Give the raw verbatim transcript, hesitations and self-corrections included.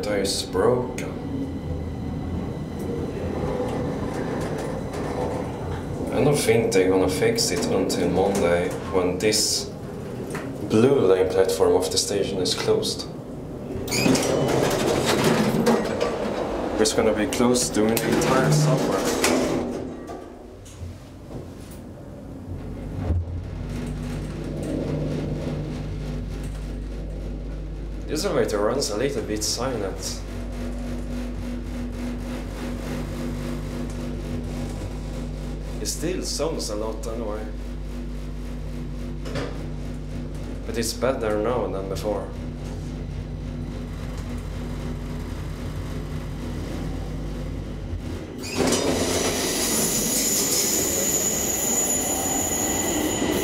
paradise broken. I don't think they're gonna fix it until Monday, when this blue line platform of the station is closed. It's gonna be closed during the entire summer. This elevator runs a little bit silent. It still sounds a lot anyway. But it's better now than before.